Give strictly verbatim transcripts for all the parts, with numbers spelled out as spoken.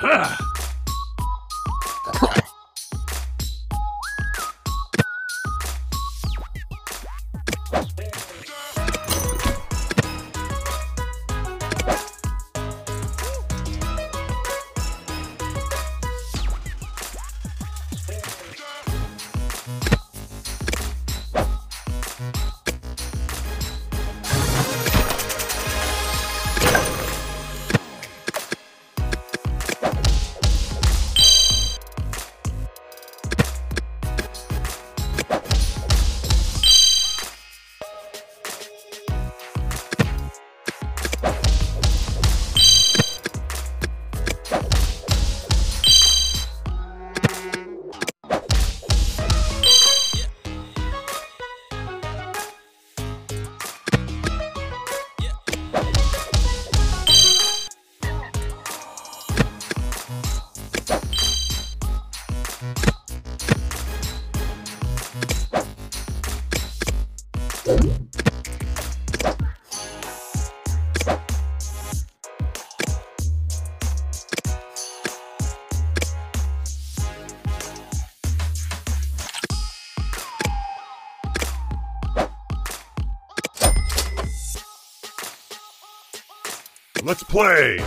Let's play!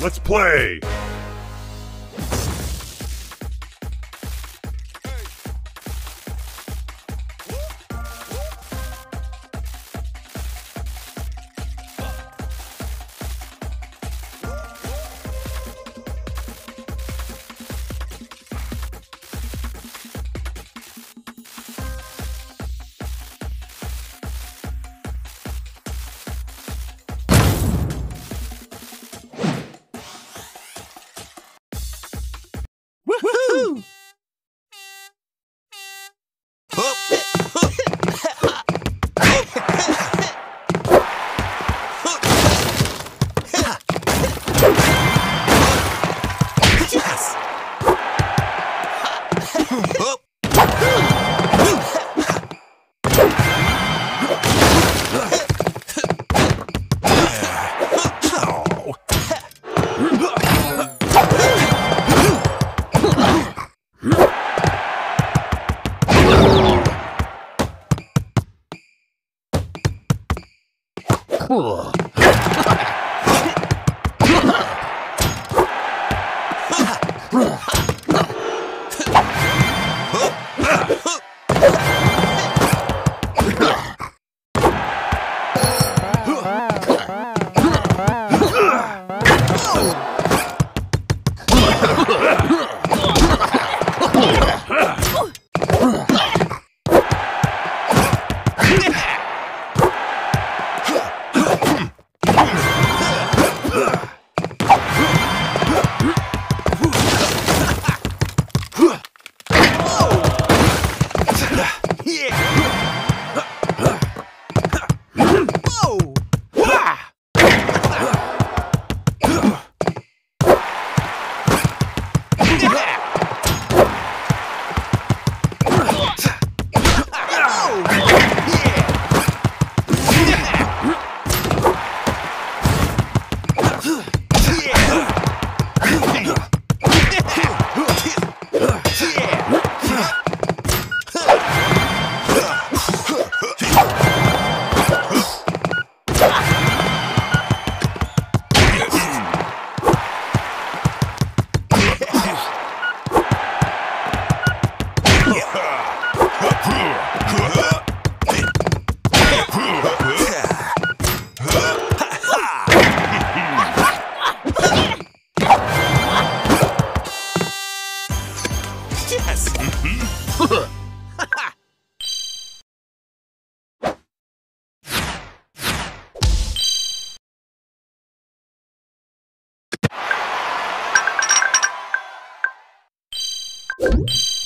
Let's play! Cool. What?